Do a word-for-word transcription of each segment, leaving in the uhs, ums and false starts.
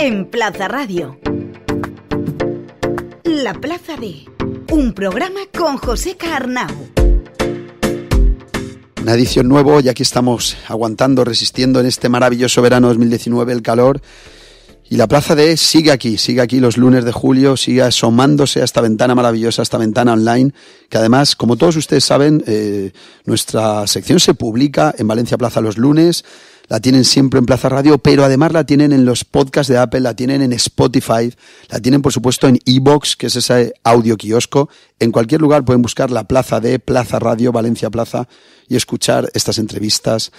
En Plaza Radio, la Plaza de, un programa con José Carnau. Una edición nueva y aquí estamos aguantando, resistiendo en este maravilloso verano dos mil diecinueve el calor. Y la Plaza de sigue aquí, sigue aquí los lunes de julio, sigue asomándose a esta ventana maravillosa, a esta ventana online, que además, como todos ustedes saben, eh, nuestra sección se publica en Valencia Plaza los lunes. La tienen siempre en Plaza Radio, pero además la tienen en los podcasts de Apple, la tienen en Spotify, la tienen, por supuesto, en iVoox, que es ese audio kiosco. En cualquier lugar pueden buscar la Plaza de Plaza Radio, Valencia Plaza, y escuchar estas entrevistas,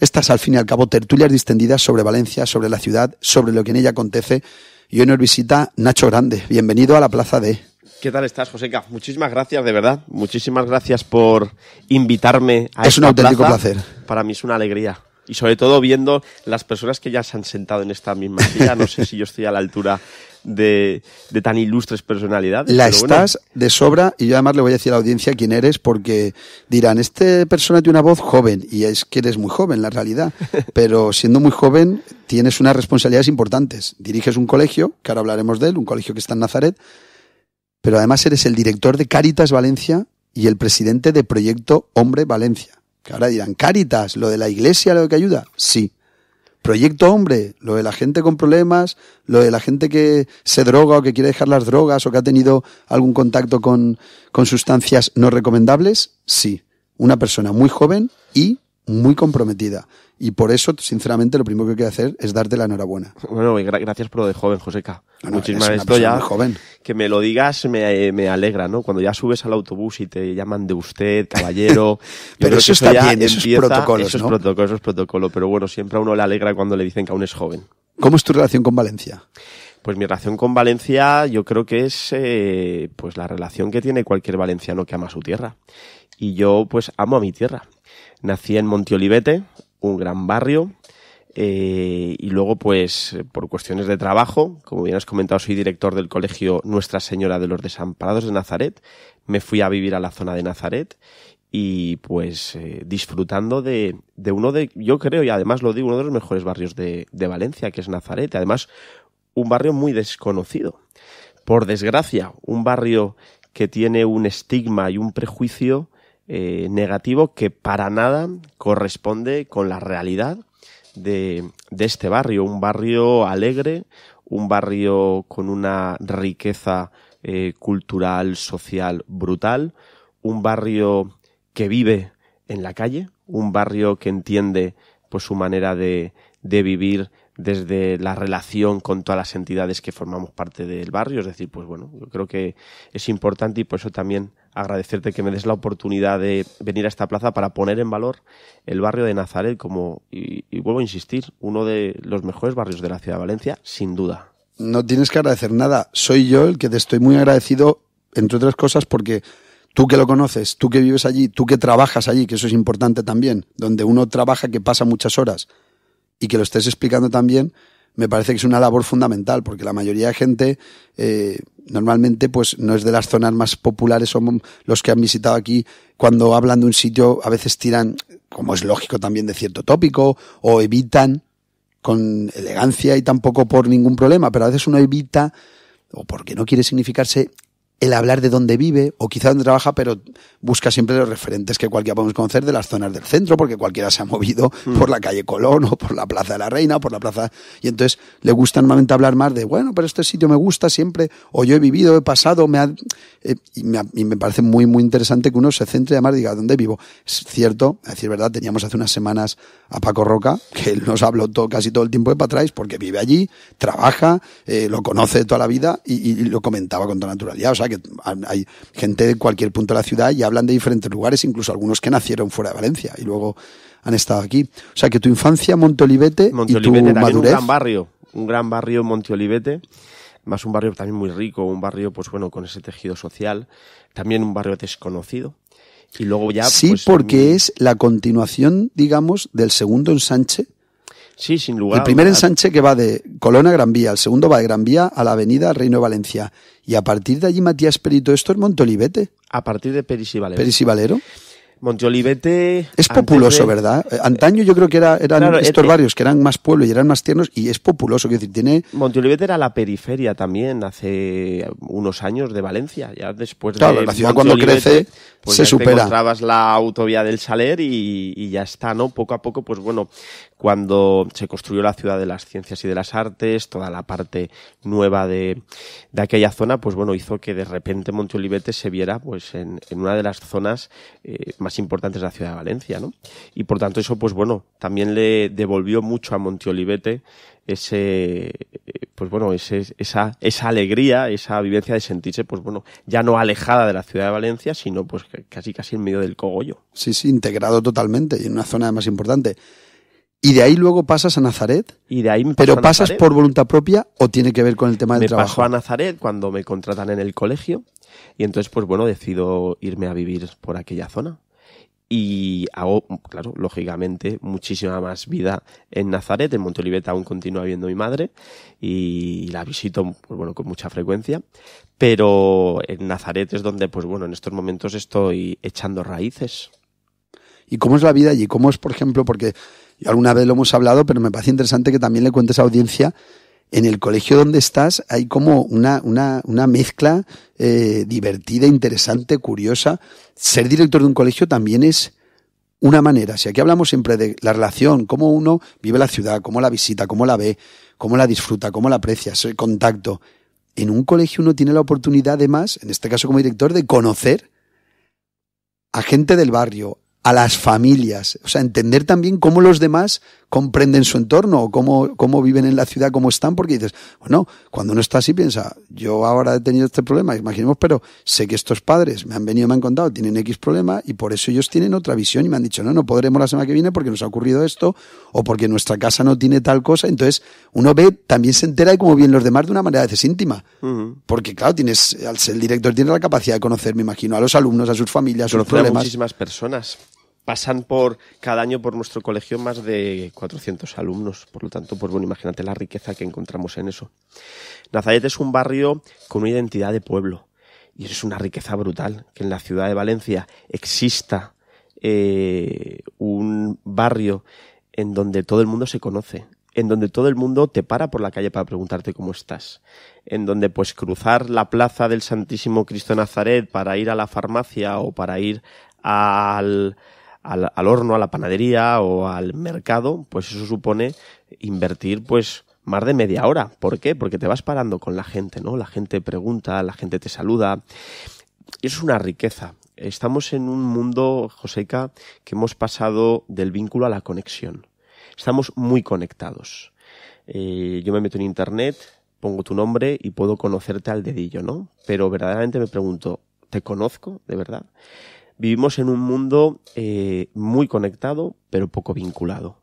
estas, al fin y al cabo, tertulias distendidas sobre Valencia, sobre la ciudad, sobre lo que en ella acontece. Y hoy nos visita Nacho Grande. Bienvenido a la Plaza de... ¿Qué tal estás, Joseca? Muchísimas gracias, de verdad. Muchísimas gracias por invitarme a esta plaza. Es un auténtico placer. Para mí es una alegría. Y sobre todo viendo las personas que ya se han sentado en esta misma silla. No sé si yo estoy a la altura de, de tan ilustres personalidades. La estás bueno. de sobra, y yo además le voy a decir a la audiencia quién eres, porque dirán, esta persona tiene una voz joven, y es que eres muy joven, la realidad. Pero siendo muy joven tienes unas responsabilidades importantes. Diriges un colegio, que ahora hablaremos de él, un colegio que está en Nazaret, pero además eres el director de Cáritas Valencia y el presidente de Proyecto Hombre Valencia. Que ahora dirán, Cáritas, lo de la iglesia, lo que ayuda. Sí. Proyecto Hombre, lo de la gente con problemas, lo de la gente que se droga o que quiere dejar las drogas o que ha tenido algún contacto con, con sustancias no recomendables. Sí. Una persona muy joven y muy comprometida. Y por eso, sinceramente, lo primero que quiero hacer es darte la enhorabuena. Bueno, gracias por lo de joven, Joseca. Bueno, muchísimas esto ya joven. Que me lo digas me, me alegra, ¿no? Cuando ya subes al autobús y te llaman de usted, caballero. Pero eso está bien, esos protocolos, eso es ¿no? protocolo, eso es protocolo. Pero bueno, siempre a uno le alegra cuando le dicen que aún es joven. ¿Cómo es tu relación con Valencia? Pues mi relación con Valencia, yo creo que es eh, pues la relación que tiene cualquier valenciano que ama su tierra. Y yo, pues, amo a mi tierra. Nací en Montolivete, un gran barrio, eh, y luego, pues, por cuestiones de trabajo, como bien has comentado, soy director del colegio Nuestra Señora de los Desamparados de Nazaret. Me fui a vivir a la zona de Nazaret y, pues, eh, disfrutando de, de uno de, yo creo, y además lo digo, uno de los mejores barrios de, de Valencia, que es Nazaret. Además, un barrio muy desconocido. Por desgracia, un barrio que tiene un estigma y un prejuicio Eh, negativo que para nada corresponde con la realidad de, de este barrio. Un barrio alegre, un barrio con una riqueza eh, cultural, social brutal, un barrio que vive en la calle, un barrio que entiende pues su manera de, de vivir desde la relación con todas las entidades que formamos parte del barrio. Es decir, pues bueno, yo creo que es importante y por eso también agradecerte que me des la oportunidad de venir a esta plaza para poner en valor el barrio de Nazaret como, y, y vuelvo a insistir, uno de los mejores barrios de la ciudad de Valencia, sin duda. No tienes que agradecer nada, soy yo el que te estoy muy agradecido, entre otras cosas, porque tú que lo conoces, tú que vives allí, tú que trabajas allí, que eso es importante también, donde uno trabaja que pasa muchas horas, y que lo estés explicando también, me parece que es una labor fundamental, porque la mayoría de gente eh, normalmente pues no es de las zonas más populares, son los que han visitado aquí, cuando hablan de un sitio a veces tiran, como es lógico también, de cierto tópico, o evitan con elegancia y tampoco por ningún problema, pero a veces uno evita, o porque no quiere significarse, el hablar de dónde vive o quizá dónde trabaja, pero busca siempre los referentes que cualquiera podemos conocer de las zonas del centro, porque cualquiera se ha movido mm. por la calle Colón o por la Plaza de la Reina o por la Plaza... Y entonces le gusta normalmente hablar más de, bueno, pero este sitio me gusta siempre, o yo he vivido, he pasado, me ha... Eh, y, me ha, y me parece muy, muy interesante que uno se centre y además diga, ¿dónde vivo? Es cierto, a decir verdad, teníamos hace unas semanas a Paco Roca, que él nos habló todo, casi todo el tiempo de Patraix, porque vive allí, trabaja, eh, lo conoce toda la vida y, y lo comentaba con toda naturalidad, o sea, que hay gente de cualquier punto de la ciudad y hablan de diferentes lugares, incluso algunos que nacieron fuera de Valencia y luego han estado aquí. O sea, que tu infancia, Montolivete, Montolivete y tu madurez... un gran barrio, un gran barrio Montolivete, más un barrio también muy rico, un barrio pues bueno con ese tejido social, también un barrio desconocido. Y luego ya... Sí, pues, porque también... es la continuación, digamos, del segundo ensanche Sí, sin lugar. El primer ensanche que va de Colón a Gran Vía, el segundo va de Gran Vía a la avenida Reino de Valencia. Y a partir de allí, Matías Perito, esto es Montolivete. A partir de Peris y Valero. Peris y Valero. Montolivete... Es populoso, de... ¿verdad? Antaño yo creo que era, eran claro, estos este... barrios que eran más pueblo y eran más tiernos, y es populoso, quiero decir, tiene... Montolivete era la periferia también hace unos años de Valencia, ya después de... Claro, la ciudad cuando crece pues se supera. Te encontrabas la autovía del Saler y, y ya está, ¿no? Poco a poco, pues bueno, cuando se construyó la Ciudad de las Ciencias y de las Artes, toda la parte nueva de, de aquella zona, pues bueno, hizo que de repente Montolivete se viera pues en, en una de las zonas eh, más importantes de la ciudad de Valencia, ¿no? Y por tanto eso, pues bueno, también le devolvió mucho a Montolivete ese, pues bueno, ese, esa, esa alegría, esa vivencia de sentirse, pues bueno, ya no alejada de la ciudad de Valencia, sino pues casi casi en medio del cogollo. Sí, sí, integrado totalmente y en una zona más importante. Y de ahí luego pasas a Nazaret. Y de ahí me ¿Pero a pasas Nazaret. por voluntad propia o tiene que ver con el tema del me trabajo? Me paso a Nazaret cuando me contratan en el colegio y entonces, pues bueno, decido irme a vivir por aquella zona. Y hago, claro, lógicamente, muchísima más vida en Nazaret. En Montolivete aún continúa viendo mi madre y la visito, pues bueno, con mucha frecuencia. Pero en Nazaret es donde, pues bueno, en estos momentos estoy echando raíces. ¿Y cómo es la vida allí? ¿Cómo es, por ejemplo, porque alguna vez lo hemos hablado, pero me parece interesante que también le cuentes a audiencia, en el colegio donde estás hay como una, una, una mezcla eh, divertida, interesante, curiosa. Ser director de un colegio también es una manera. Si aquí hablamos siempre de la relación, cómo uno vive la ciudad, cómo la visita, cómo la ve, cómo la disfruta, cómo la aprecia, ese contacto. En un colegio uno tiene la oportunidad, además, en este caso como director, de conocer a gente del barrio, a las familias, o sea, entender también cómo los demás comprenden su entorno o cómo, cómo viven en la ciudad, cómo están, porque dices, bueno, cuando uno está así piensa, yo ahora he tenido este problema, imaginemos, pero sé que estos padres me han venido, me han contado, tienen X problema y por eso ellos tienen otra visión y me han dicho, no, no podremos la semana que viene porque nos ha ocurrido esto o porque nuestra casa no tiene tal cosa, entonces uno ve, también se entera de cómo viven los demás de una manera a veces íntima, uh-huh. porque claro, tienes, al ser el director tiene la capacidad de conocer, me imagino, a los alumnos, a sus familias, sus problemas. Conocer a muchísimas personas. Pasan por cada año por nuestro colegio más de cuatrocientos alumnos. Por lo tanto, pues bueno, imagínate la riqueza que encontramos en eso. Nazaret es un barrio con una identidad de pueblo. Y eso es una riqueza brutal. Que en la ciudad de Valencia exista eh, un barrio en donde todo el mundo se conoce. En donde todo el mundo te para por la calle para preguntarte cómo estás. En donde pues cruzar la plaza del Santísimo Cristo de Nazaret para ir a la farmacia o para ir al... Al, al horno, a la panadería o al mercado, pues eso supone invertir pues más de media hora. ¿Por qué? Porque te vas parando con la gente, ¿no? La gente pregunta, la gente te saluda. Es una riqueza. Estamos en un mundo, Joseca, que hemos pasado del vínculo a la conexión. Estamos muy conectados. Eh, yo me meto en internet, pongo tu nombre y puedo conocerte al dedillo, ¿no? Pero verdaderamente me pregunto, ¿te conozco de verdad? Vivimos en un mundo eh, muy conectado, pero poco vinculado.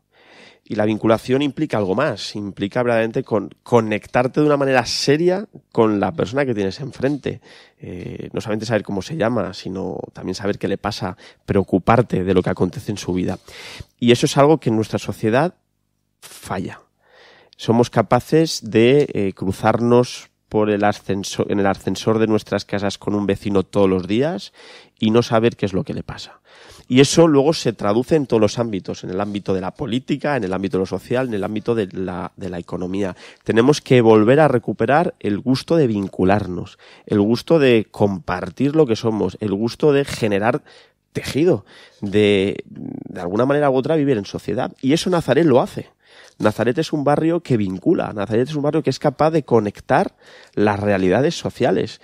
Y la vinculación implica algo más, implica verdaderamente con, conectarte de una manera seria con la persona que tienes enfrente. Eh, no solamente saber cómo se llama, sino también saber qué le pasa, preocuparte de lo que acontece en su vida. Y eso es algo que en nuestra sociedad falla. Somos capaces de eh, cruzarnos por el ascensor, en el ascensor de nuestras casas con un vecino todos los días y no saber qué es lo que le pasa. Y eso luego se traduce en todos los ámbitos, en el ámbito de la política, en el ámbito de lo social, en el ámbito de la, de la economía. Tenemos que volver a recuperar el gusto de vincularnos, el gusto de compartir lo que somos, el gusto de generar tejido, de, de alguna manera u otra vivir en sociedad. Y eso Nazaret lo hace. Nazaret es un barrio que vincula, Nazaret es un barrio que es capaz de conectar las realidades sociales.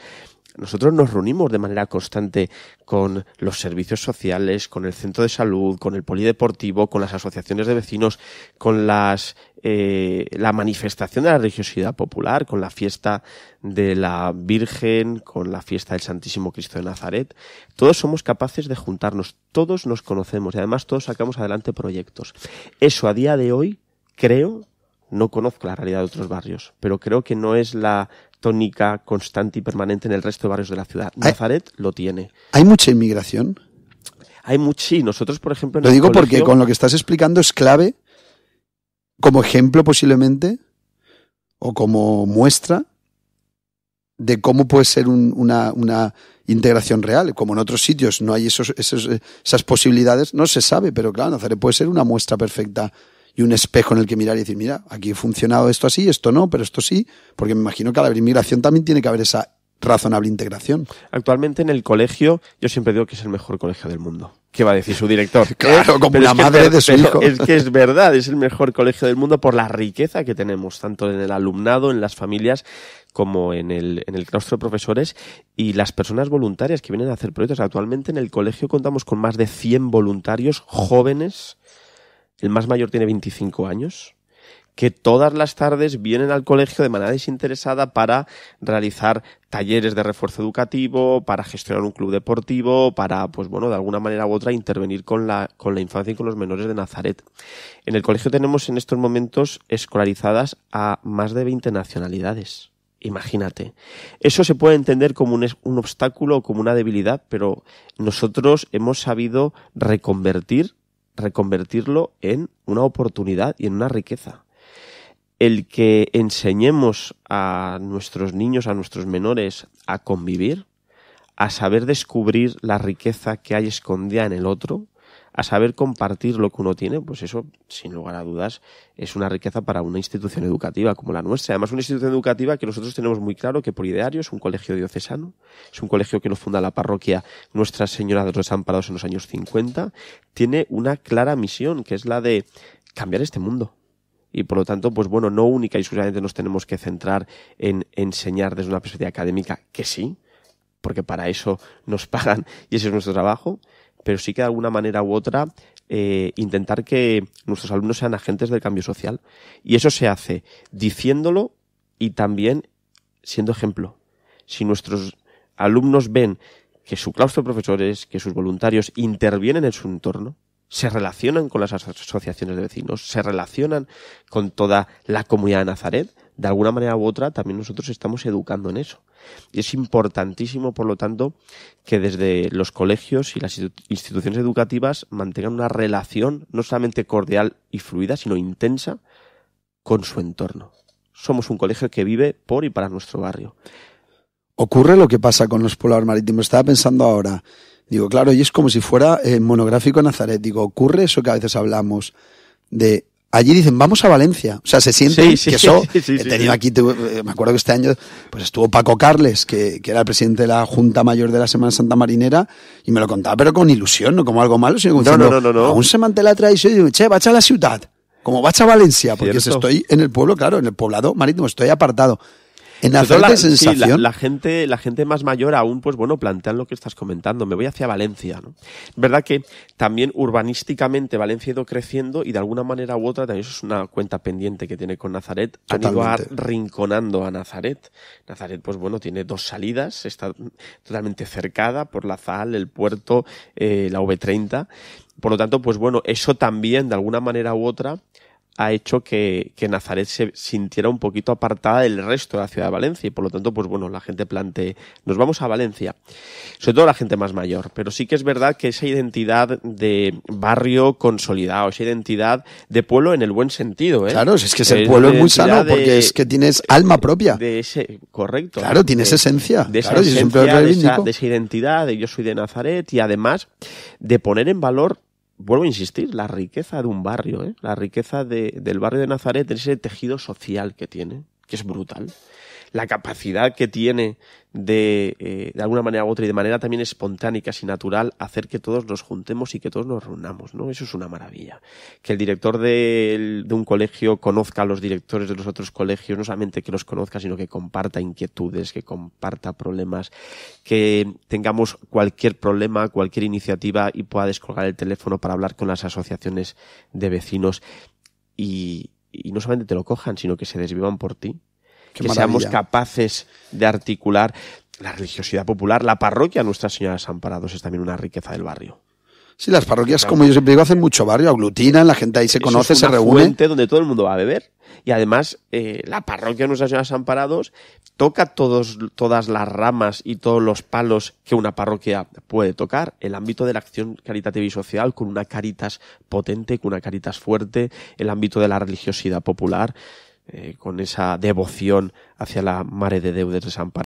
Nosotros nos reunimos de manera constante con los servicios sociales, con el centro de salud, con el polideportivo, con las asociaciones de vecinos, con las eh, la manifestación de la religiosidad popular, con la fiesta de la Virgen, con la fiesta del Santísimo Cristo de Nazaret. Todos somos capaces de juntarnos, todos nos conocemos y además todos sacamos adelante proyectos. Eso a día de hoy, creo, no conozco la realidad de otros barrios, pero creo que no es la tónica constante y permanente en el resto de barrios de la ciudad. Nazaret lo tiene. ¿Hay mucha inmigración? Hay mucha, sí. Nosotros, por ejemplo... En lo digo colegio, porque con lo que estás explicando es clave como ejemplo posiblemente, o como muestra de cómo puede ser un, una, una integración real. Como en otros sitios no hay esos, esos, esas posibilidades, no se sabe, pero claro, Nazaret puede ser una muestra perfecta y un espejo en el que mirar y decir, mira, aquí ha funcionado esto así, esto no, pero esto sí, porque me imagino que a la inmigración también tiene que haber esa razonable integración. Actualmente en el colegio, yo siempre digo que es el mejor colegio del mundo. ¿Qué va a decir su director? Claro, como la madre de su hijo. Es que es verdad, es el mejor colegio del mundo por la riqueza que tenemos, tanto en el alumnado, en las familias, como en el, en el claustro de profesores y las personas voluntarias que vienen a hacer proyectos. Actualmente en el colegio contamos con más de cien voluntarios jóvenes, el más mayor tiene veinticinco años, que todas las tardes vienen al colegio de manera desinteresada para realizar talleres de refuerzo educativo, para gestionar un club deportivo, para, pues bueno, de alguna manera u otra intervenir con la, con la infancia y con los menores de Nazaret. En el colegio tenemos en estos momentos escolarizadas a más de veinte nacionalidades. Imagínate. Eso se puede entender como un, un obstáculo o como una debilidad, pero nosotros hemos sabido reconvertir, reconvertirlo en una oportunidad y en una riqueza. El que enseñemos a nuestros niños, a nuestros menores, a convivir, a saber descubrir la riqueza que hay escondida en el otro, a saber compartir lo que uno tiene, pues eso, sin lugar a dudas, es una riqueza para una institución educativa como la nuestra. Además, una institución educativa que nosotros tenemos muy claro que por ideario es un colegio diocesano, es un colegio que lo funda la parroquia Nuestra Señora de los Desamparados en los años cincuenta, tiene una clara misión, que es la de cambiar este mundo. Y por lo tanto, pues bueno, no única y exclusivamente nos tenemos que centrar en enseñar desde una perspectiva académica, que sí, porque para eso nos pagan y ese es nuestro trabajo, pero sí que de alguna manera u otra eh, intentar que nuestros alumnos sean agentes del cambio social. Y eso se hace diciéndolo y también siendo ejemplo. Si nuestros alumnos ven que su claustro de profesores, que sus voluntarios intervienen en su entorno, se relacionan con las asociaciones de vecinos, se relacionan con toda la comunidad de Nazaret, de alguna manera u otra también nosotros estamos educando en eso. Y es importantísimo, por lo tanto, que desde los colegios y las instituciones educativas mantengan una relación no solamente cordial y fluida, sino intensa con su entorno. Somos un colegio que vive por y para nuestro barrio. Ocurre lo que pasa con los poblados marítimos. Estaba pensando ahora... Digo, claro, y es como si fuera eh, monográfico Nazaret. Digo, ocurre eso que a veces hablamos de... Allí dicen, vamos a Valencia. O sea, se siente sí, sí, que eso... Sí, sí, he tenido sí, aquí, tuve, me acuerdo que este año pues estuvo Paco Carles, que, que era el presidente de la Junta Mayor de la Semana Santa Marinera, y me lo contaba, pero con ilusión, no como algo malo, sino como no, diciendo, no, no, no, no. aún se manté la tradición y digo, che, vaig a la ciudad, como vaig a Valencia, porque si estoy en el pueblo, claro, en el poblado marítimo, estoy apartado. En la, la, sensación. Sí, la, la, gente, la gente más mayor aún, pues bueno, plantean lo que estás comentando. Me voy hacia Valencia, ¿no? Es verdad que también urbanísticamente Valencia ha ido creciendo y de alguna manera u otra, también eso es una cuenta pendiente que tiene con Nazaret. Totalmente. Han ido arrinconando a Nazaret. Nazaret, pues bueno, tiene dos salidas, está totalmente cercada por la ZAL, el puerto, eh, la uve treinta. Por lo tanto, pues bueno, eso también de alguna manera u otra ha hecho que, que Nazaret se sintiera un poquito apartada del resto de la ciudad de Valencia y por lo tanto, pues bueno, la gente plantee, nos vamos a Valencia, sobre todo la gente más mayor, pero sí que es verdad que esa identidad de barrio consolidado, esa identidad de pueblo en el buen sentido, ¿eh? Claro, es que ese es pueblo es muy sano porque de, es que tienes alma propia. De ese, correcto. Claro, ¿no? Tienes de, esencia. De esa, claro, esencia, de esa, de esa identidad de yo soy de Nazaret y además de poner en valor, vuelvo a insistir, la riqueza de un barrio, ¿eh? La riqueza de, del barrio de Nazaret, ese tejido social que tiene, que es brutal. La capacidad que tiene de, eh, de alguna manera u otra y de manera también espontánea, casi natural, hacer que todos nos juntemos y que todos nos reunamos, ¿no? Eso es una maravilla. Que el director de, de un colegio conozca a los directores de los otros colegios, no solamente que los conozca, sino que comparta inquietudes, que comparta problemas, que tengamos cualquier problema, cualquier iniciativa y pueda descolgar el teléfono para hablar con las asociaciones de vecinos y, y no solamente te lo cojan, sino que se desvivan por ti. Qué que maravilla. Seamos capaces de articular la religiosidad popular. La parroquia Nuestra Señora de los Desamparados es también una riqueza del barrio. Sí, las parroquias, claro, como yo siempre digo, hacen mucho barrio, aglutinan, la gente ahí se conoce, se reúne. Es una fuente donde todo el mundo va a beber. Y además, eh, la parroquia de Nuestra Señora de los Desamparados toca todos, todas las ramas y todos los palos que una parroquia puede tocar. El ámbito de la acción caritativa y social, con una Cáritas potente, con una Cáritas fuerte. El ámbito de la religiosidad popular, eh, con esa devoción hacia la Mare de Deudes de San Pardo.